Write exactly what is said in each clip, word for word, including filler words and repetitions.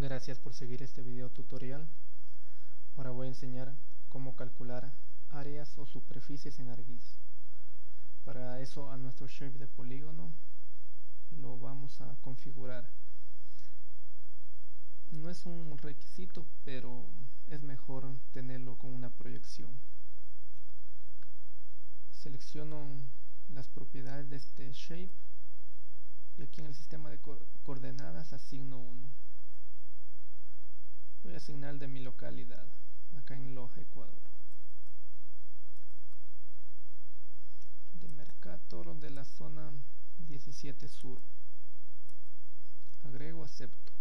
Gracias por seguir este video tutorial. Ahora voy a enseñar cómo calcular áreas o superficies en ArcGIS. Para eso, a nuestro shape de polígono lo vamos a configurar. No es un requisito, pero es mejor tenerlo con una proyección. Selecciono las propiedades de este shape y aquí en el sistema de co coordenadas asigno uno. Voy a asignar de mi localidad, acá en Loja, Ecuador, de Mercator, de la zona diecisiete sur. Agrego, acepto.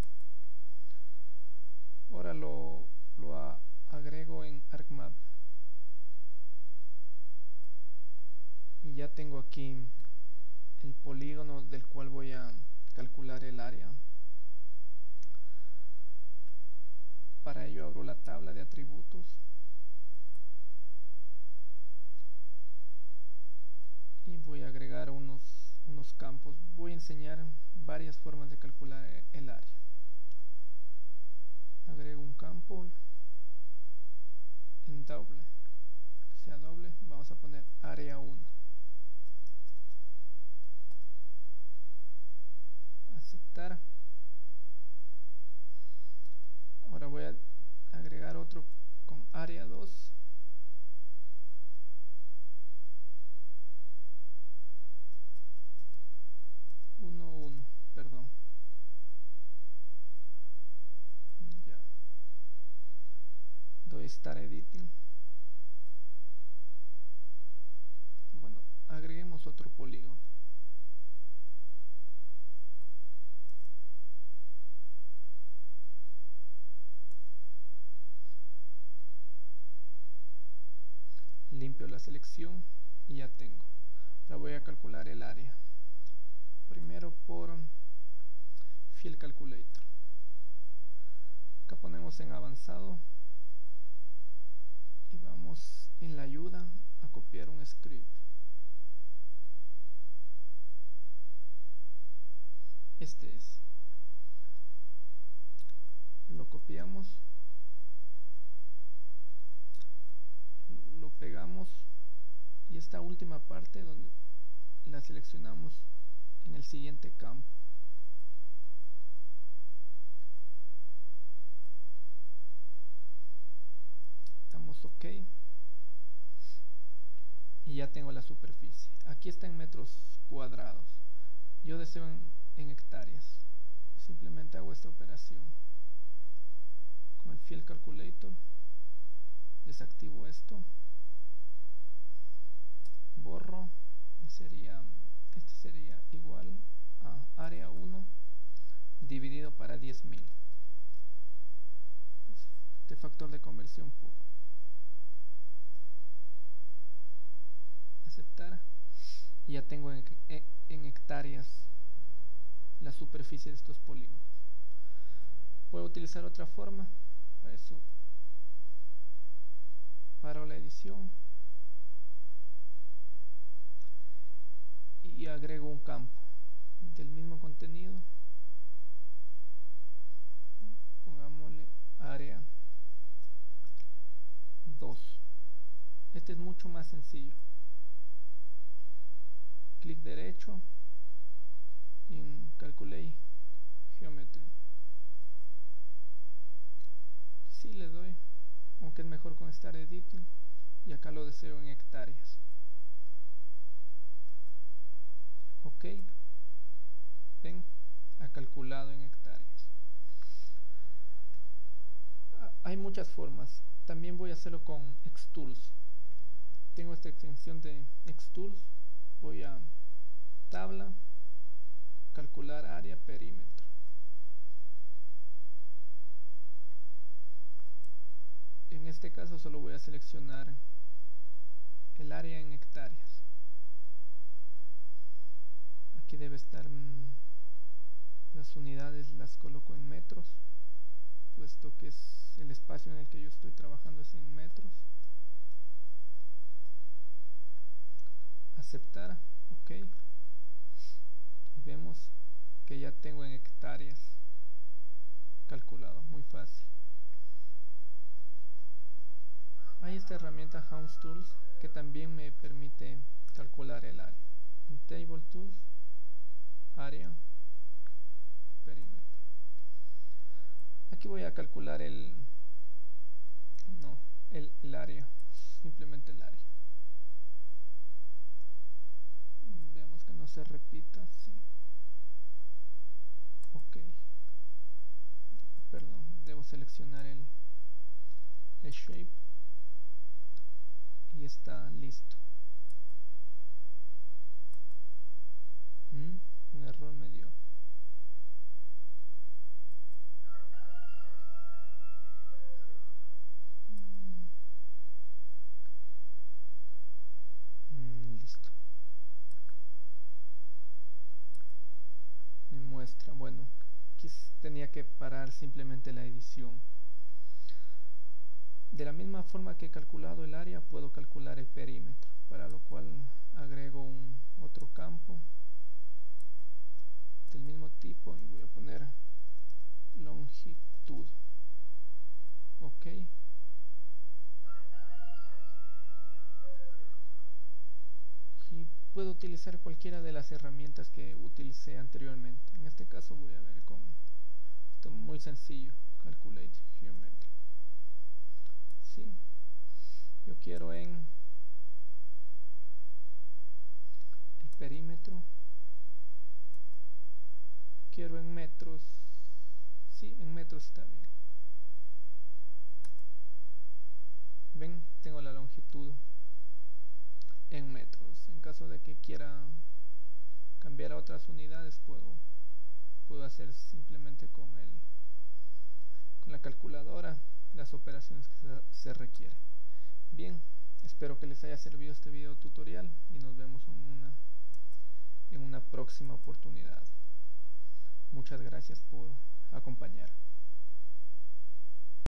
Ahora lo, lo a, agrego en ArcMap y ya tengo aquí el polígono del cual voy a calcular el área. Para ello abro la tabla de atributos y voy a agregar unos, unos campos. Voy a enseñar varias formas de calcular el área. Agrego un campo en doble, que sea doble, vamos a poner área uno. Aceptar. Ahora voy a agregar otro con área dos. uno, uno, perdón. Ya. Doy Start Editing. Bueno, agreguemos otro polígono. Limpio la selección y ya tengo. Ahora voy a calcular el área. Primero por Field Calculator. Acá ponemos en avanzado y vamos en la ayuda a copiar un script. Este es. Lo copiamos. Lo pegamos y esta última parte donde la seleccionamos en el siguiente campo. Damos OK y ya tengo la superficie. Aquí está en metros cuadrados, yo deseo en, en hectáreas. Simplemente hago esta operación con el Field Calculator. Desactivo esto, borro, sería, este sería igual a área uno dividido para diez mil, este factor de conversión puro. Aceptar y ya tengo en, en, en hectáreas la superficie de estos polígonos. Puedo utilizar otra forma, para eso paro la edición y agrego un campo del mismo contenido. Pongámosle área dos. Este es mucho más sencillo. Clic derecho y en Calculate Geometry. Si le doy, aunque es mejor con Start Editing, y acá lo deseo en hectáreas. OK. Ven, ha calculado en hectáreas. Hay muchas formas. También voy a hacerlo con Xtools. Tengo esta extensión de Xtools. Voy a tabla, calcular área perímetro. En este caso solo voy a seleccionar el área en hectáreas. Aquí debe estar mmm, las unidades las coloco en metros, puesto que es el espacio en el que yo estoy trabajando es en metros. Aceptar, OK. Y vemos que ya tengo en hectáreas calculado. complicado, muy fácil. Hay esta herramienta hawths Tools que también me permite calcular el área. En Table Tools, área, perímetro. Aquí voy a calcular el no, el, el área, simplemente el área. Vemos que no se repita, sí. Ok. Perdón, debo seleccionar el, el shape y está listo. ¿Mm? Un error me dio. Bueno, aquí tenía que parar simplemente la edición. De la misma forma que he calculado el área, puedo calcular el perímetro, para lo cual agrego un otro campo del mismo tipo y voy a poner longitud. Ok. Y puedo utilizar cualquiera de las herramientas que utilicé anteriormente. En este caso voy a ver con esto muy sencillo, calculate geometry. Sí. Yo quiero en el perímetro, quiero en metros, sí, en metros está bien. Ven, tengo la longitud en metros. En caso de que quiera cambiar a otras unidades, puedo puedo hacer simplemente con el con la calculadora las operaciones que se, se requieren. Bien, espero que les haya servido este video tutorial y nos vemos en una en una próxima oportunidad. Muchas gracias por acompañar.